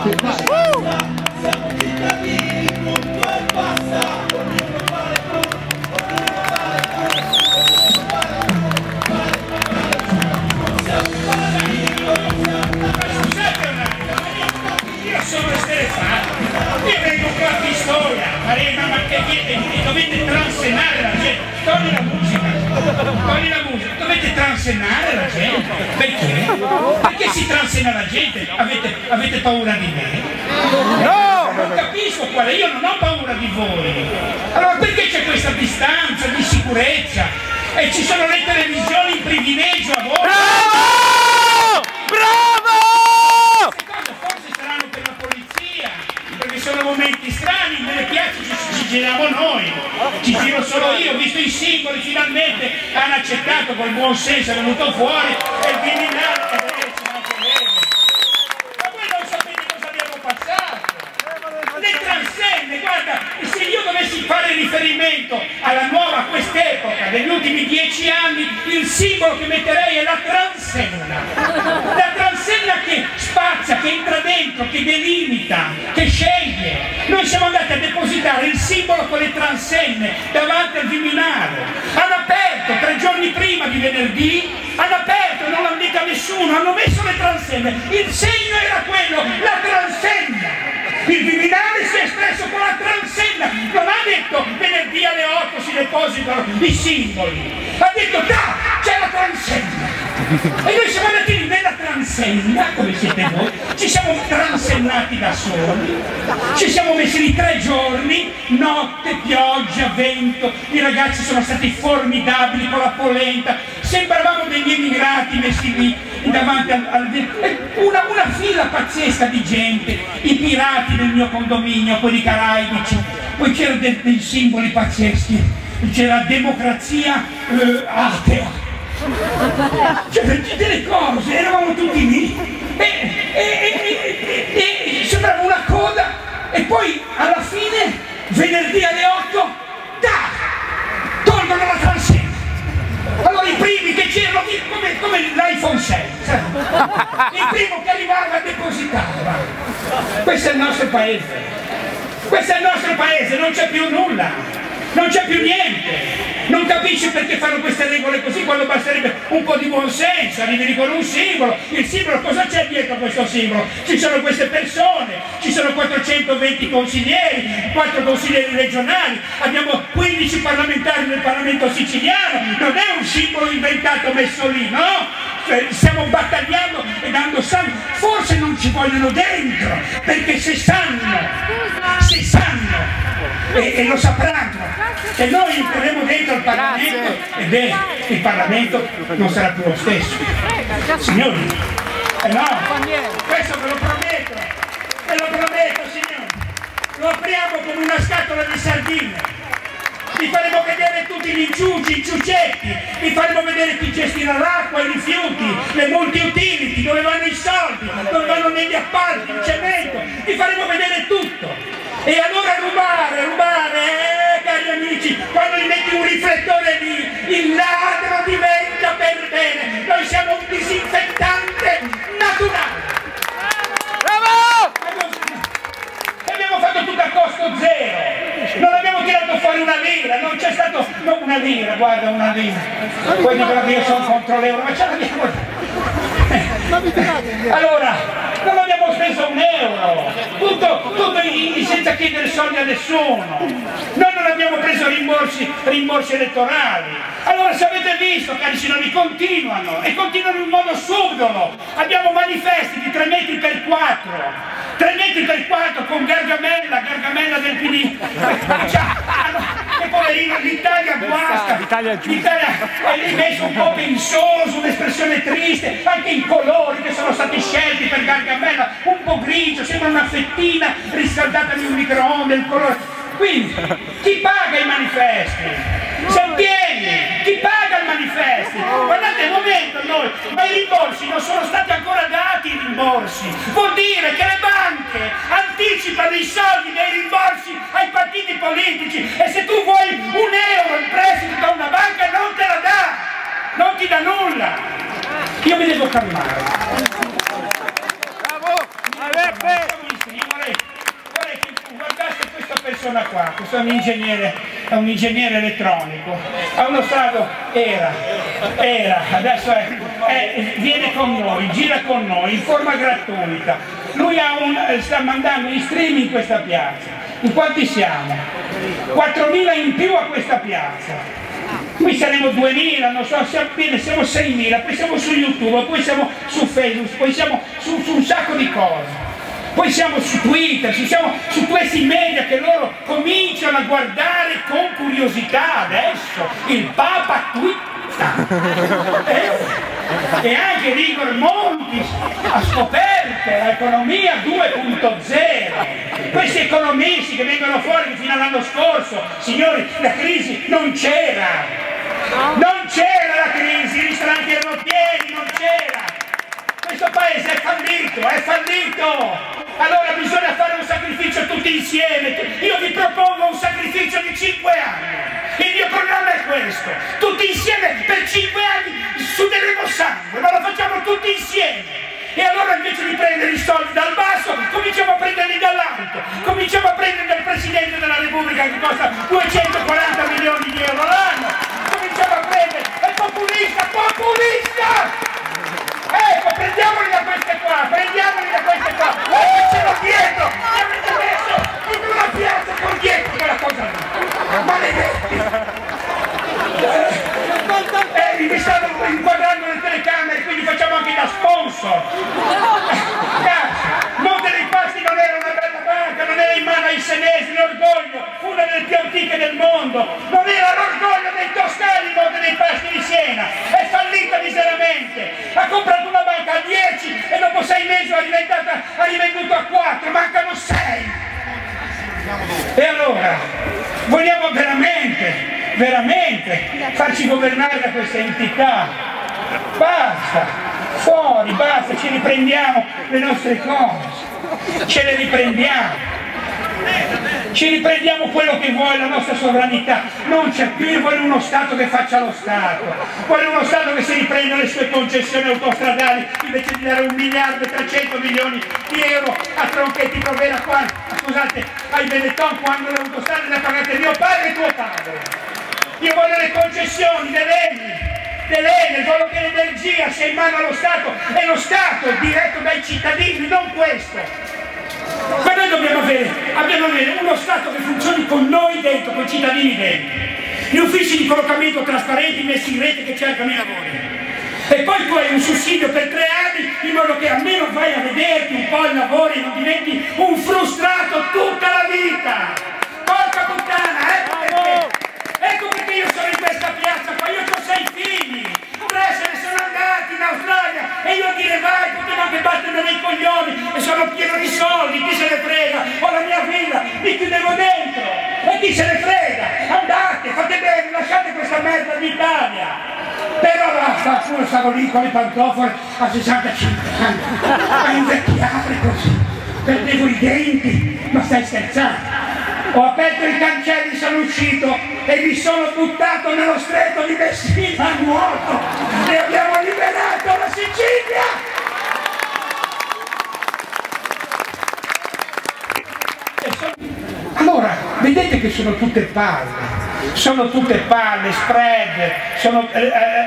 Dovete transennare la gente, togli la musica, dovete transennare la gente, perché? Perché si transenna la gente? Avete paura di me? No! Non capisco quale, io non ho paura di voi, allora perché c'è questa distanza di sicurezza e ci sono le televisioni in privilegio a voi? Bravo! Bravo! Queste cose forse saranno per la polizia, perché sono momenti strani, nelle piazze ci giriamo noi, ci giro solo io, ho visto i singoli, finalmente hanno accettato, col buon senso è venuto fuori e il criminale è venuto, ma voi non sapete cosa abbiamo passato, le transenne, guarda, se io dovessi fare riferimento alla nuova quest'epoca, degli ultimi 10 anni, il simbolo che metterei è la transenna che spazia, che entra dentro, che delimita, che sceglie. Noi siamo andati a depositare il simbolo con le transenne davanti al Viminale, hanno aperto 3 giorni prima di venerdì, hanno aperto e non l'hanno detto a nessuno, hanno messo le transenne, il segno era quello, la transenna, il Viminale si è espresso con la transenna, non ha detto venerdì alle 8 si depositano i simboli, ha detto da, c'è la transenna. E noi siamo andati lì nella transenna, come siete voi, ci siamo transennati da soli, ci siamo messi lì 3 giorni, notte, pioggia, vento, i ragazzi sono stati formidabili con la polenta, sembravamo degli emigrati messi lì davanti una fila pazzesca di gente, i pirati del mio condominio, quelli caraibici, poi c'erano dei simboli pazzeschi, c'era democrazia atea. Cioè, delle cose, eravamo tutti lì e sembrava una coda, e poi alla fine venerdì alle 8 tolgono la transenna. Allora i primi che c'erano come l'iPhone 6, il primo che arrivava depositava. Questo è il nostro paese, questo è il nostro paese, non c'è più nulla. Non c'è più niente, non capisci perché fanno queste regole così quando basterebbe un po' di buon senso, arrivi con un simbolo, il simbolo cosa c'è dietro questo simbolo? Ci sono queste persone, ci sono 420 consiglieri, 4 consiglieri regionali, abbiamo 15 parlamentari nel Parlamento siciliano, non è un simbolo inventato messo lì, no? Stiamo battagliando e dando sangue, forse non ci vogliono dentro, perché se sanno, e lo sapranno, che noi entreremo dentro il Parlamento ed il Parlamento non sarà più lo stesso. Signori, no, questo ve lo prometto signori, lo apriamo come una scatola di sardine. Vi faremo vedere tutti gli inciuci, i ciucetti, vi faremo vedere chi gestirà l'acqua, i rifiuti, le multi-utility, dove vanno i soldi, dove vanno negli appalti, il cemento, vi faremo vedere tutto. E allora rubare, cari amici, quando gli metti un riflettore lì, il ladro diventa per bene, noi siamo un disinfettante naturale. Abbiamo fatto tutto a costo zero, non abbiamo tirato fuori una lira, non c'è stato, non una lira, guarda una lira, poi dicono che io sono contro l'euro, ma ce l'abbiamo, allora non abbiamo speso un euro, tutto senza chiedere soldi a nessuno, noi non abbiamo preso rimborsi elettorali, allora se avete visto cari signori continuano in un modo subdolo, abbiamo manifesti di 3 metri per 4, 3 metri per 4 con Gargamella del PD, che poverino, l'Italia guasta, l'Italia è messo un po' pensoso, un'espressione triste, anche i colori che sono stati scelti per Gargamella, un po' grigio, sembra una fettina riscaldata di un microonde, il colore. Quindi, chi paga i manifesti? Sappieni, chi paga i manifesti? Guardate il momento noi, ma i rimborsi non sono stati ancora dati i rimborsi, vuol dire che le banche anticipano i soldi dei rimborsi ai partiti politici e se tu vuoi un euro in prestito da una banca non te la dà, non ti dà nulla. Io mi devo calmare. Bravo, persona qua, questo è un ingegnere elettronico, a uno stato era, adesso viene con noi, gira con noi in forma gratuita, lui ha sta mandando in streaming questa piazza. In quanti siamo? 4.000 in più a questa piazza. Qui saremo 2.000, non so, siamo 6.000, poi siamo su YouTube, poi siamo su Facebook, poi siamo su un sacco di cose. Poi siamo su Twitter, siamo su questi media che loro cominciano a guardare con curiosità adesso. Il Papa twitta. E anche Rigor Monti ha scoperto l'economia 2.0. Questi economisti che vengono fuori fino all'anno scorso, signori, la crisi non c'era. Non c'era la crisi, i ristoranti erano pieni, non c'era. Questo paese è fallito, è fallito. Allora bisogna fare un sacrificio tutti insieme. Io vi propongo un sacrificio di 5 anni. Il mio programma è questo. Tutti insieme per 5 anni suderemo sangue, ma lo facciamo tutti insieme. E allora invece di prendere i soldi dal basso, cominciamo a prenderli dall'alto. Cominciamo a prendere dal Presidente della Repubblica che costa 240 milioni di euro l'anno. Cominciamo a prendere. È populista, populista! Ecco, prendiamoli da queste qua, prendiamoli da queste qua, mettetelo dietro, mi avete messo in una piazza con dietro quella cosa lì, maledetti! Mi stanno inquadrando le telecamere, quindi facciamo anche da sponsor! Monte dei Paschi non era una bella banca, non era in mano ai senesi, l'orgoglio, una delle più antiche del mondo, non era l'orgoglio dei toscani Monte dei Paschi di Siena, è fallita miseramente, ha comprato una banca a 10 e dopo 6 mesi ha rivenduto a 4, mancano 6. E allora, vogliamo veramente farci governare da questa entità, basta, fuori, basta, ci riprendiamo le nostre cose, ce le riprendiamo. Ci riprendiamo quello che vuole la nostra sovranità, non c'è più, vuole uno Stato che faccia lo Stato, vuole uno Stato che si riprenda le sue concessioni autostradali invece di dare 1.300.000.000 di euro a Tronchetti Provera, scusate, ai Benetton quando le autostrade le pagate mio padre e tuo padre. Io voglio le concessioni, le leggi, voglio che l'energia sia in mano allo Stato e lo Stato diretto dai cittadini, non questo. Ma noi dobbiamo avere uno Stato che funzioni con noi dentro, con i cittadini dentro, gli uffici di collocamento trasparenti messi in rete che cercano i lavori. E poi tu hai un sussidio per 3 anni in modo che almeno vai a vederti un po' il lavoro e non diventi un frustrato tutta la vita. Porca puttana, ecco perché. Ecco perché io sono in questa piazza qua, io ho 6 figli. 3 se ne sono andati in Australia e io a dire vai, potevo anche battermi nei coglioni e sono pieno di soldi, chi se ne frega, ho la mia villa, mi chiudevo dentro e chi se ne frega, andate, fate bene, lasciate questa merda d'Italia, però basta, pure stavo lì con le pantofole a 65 anni, a invecchiare così, perdevo i denti, ma stai scherzando? Ho aperto i cancelli, sono uscito e mi sono buttato nello stretto di Messina a nuoto e abbiamo liberato la Sicilia! Allora, vedete che sono tutte palle. Sono tutte palle, spread, sono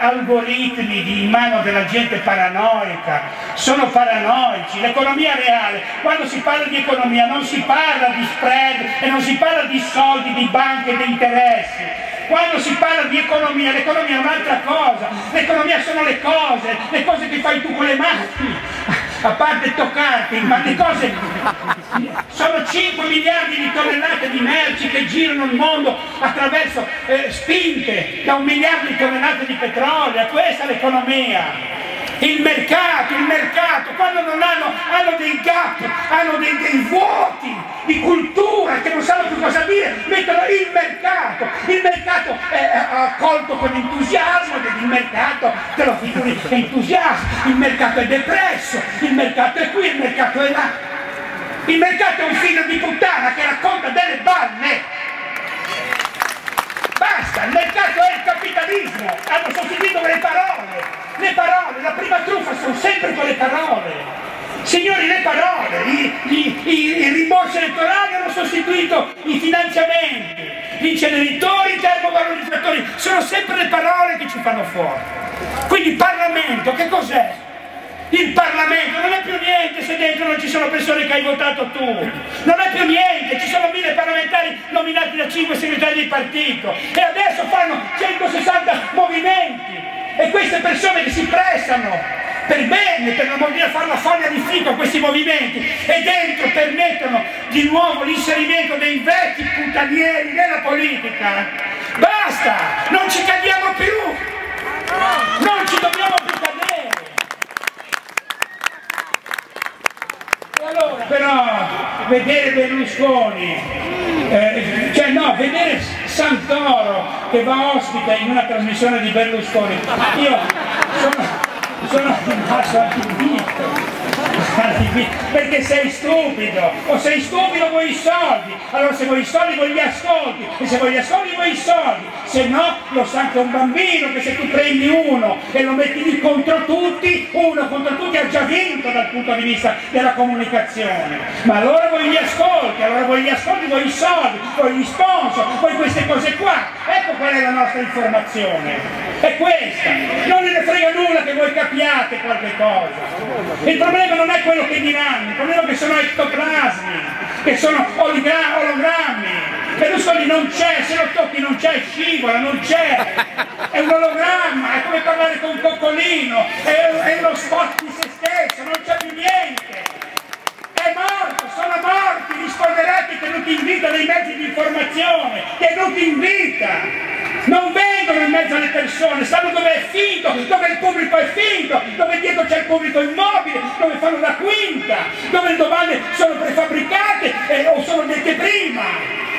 algoritmi in mano della gente paranoica, sono paranoici. L'economia reale, quando si parla di economia non si parla di spread e non si parla di soldi, di banche e di interessi. Quando si parla di economia, l'economia è un'altra cosa, l'economia sono le cose che fai tu con le mani. A parte toccarti, ma le cose sono 5 miliardi di tonnellate di merci che girano il mondo attraverso spinte da 1 miliardo di tonnellate di petrolio, questa è l'economia. Il mercato, quando non hanno dei gap, hanno dei vuoti di cultura che non sanno più cosa dire, mettono il mercato accolto con entusiasmo, il mercato te lo figuri è entusiasmo, il mercato è depresso, il mercato è qui, il mercato è là, il mercato è un figlio di puttana che racconta delle balle. Basta, il mercato è il capitalismo, hanno sostituito le parole, la prima truffa sono sempre con le parole. Signori, le parole, i rimborsi elettorali hanno sostituito sostituito i finanziamenti, gli inceneritori, i termovalorizzattori, sono sempre le parole che ci fanno fuori. Quindi il Parlamento che cos'è? Il Parlamento non è più niente se dentro non ci sono persone che hai votato tu, non è più niente, ci sono 1000 parlamentari nominati da 5 segretari di partito e adesso fanno 160 movimenti e queste persone che si pressano per bene, per non voler fare la foglia di fico a questi movimenti e dentro permettono di nuovo l'inserimento dei vecchi puttanieri nella politica. Basta, non ci cadiamo più, non ci dobbiamo più cadere. E allora però vedere Berlusconi, cioè no, vedere Santoro che va ospite in una trasmissione di Berlusconi, io sono rimasto allibito, perché sei stupido, o sei stupido vuoi i soldi, allora se vuoi i soldi vuoi gli ascolti, e se vuoi gli ascolti vuoi i soldi, se no lo sa anche un bambino che se tu prendi uno e lo metti lì contro tutti, uno contro tutti ha già vinto dal punto di vista della comunicazione, ma allora vuoi gli ascolti, vuoi i soldi, vuoi gli sponsor, vuoi queste cose qua. Ecco qual è la nostra informazione, è questa, non ne frega nulla che voi capiate qualche cosa, il problema non è quello che diranno, il problema è che sono ectoplasmi, che sono ologrammi, Berlusconi non c'è, se lo tocchi non c'è, scivola, non c'è, è un ologramma, è come parlare con un coccolino, è uno spot di se stesso, non c'è più niente, è morto, sono morti gli scoderati tenuti in vita dai mezzi di informazione, tenuti in vita. Non vengono in mezzo alle persone, sanno dove è finto, dove il pubblico è finto, dove dietro c'è il pubblico immobile, dove fanno la quinta, dove le domande sono prefabbricate o sono dette prima.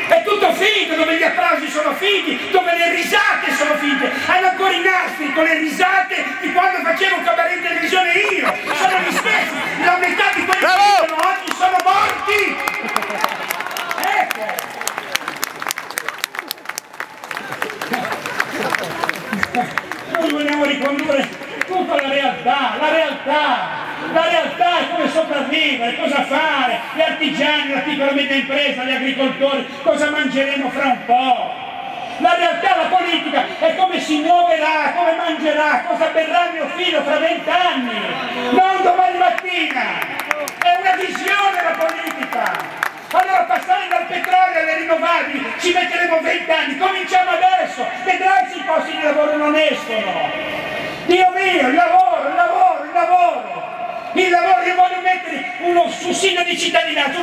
È tutto finto, dove gli applausi sono finti, dove le risate sono finte. Hanno ancora i nastri con le risate di quando facevo un cabaret in televisione io. Sono gli stessi, la metà di quelli che sono oggi sono morti. Ecco. Noi vogliamo ricondurre tutta la realtà, è come sopravvivere, cosa fare, gli artigiani, la piccola media impresa, gli agricoltori, cosa mangeremo fra un po'. La realtà, la politica è come si muoverà, come mangerà, cosa berrà mio figlio fra 20 anni, non domani mattina, è una visione la politica. Allora passare dal petrolio alle rinnovabili ci metteremo 20 anni, cominciamo adesso, vedrai se i posti di lavoro non escono. Dio mio, il lavoro, io voglio mettere uno sussidio di cittadinanza,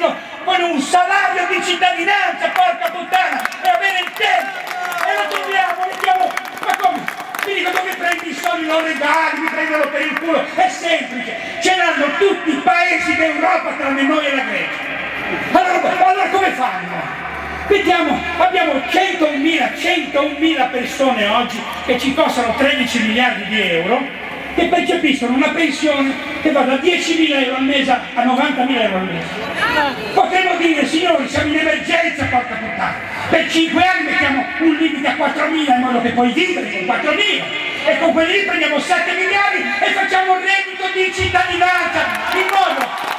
voglio un salario di cittadinanza, porca puttana, e avere il tempo, e lo troviamo, ma come? Mi dico dove prendi i soldi, non regali, mi prendono per il culo, è semplice, ce l'hanno tutti i paesi d'Europa tranne noi e la Grecia. Allora come fanno? Vediamo, abbiamo 100.000 persone oggi che ci costano 13 miliardi di euro, che percepiscono una pensione che va da 10.000 euro al mese a 90.000 euro al mese. Potremmo dire, signori, siamo in emergenza, porca puttana, per 5 anni mettiamo un limite a 4.000 in modo che poi vivere con 4.000 e con quelli prendiamo 7 miliardi e facciamo un reddito di cittadinanza in modo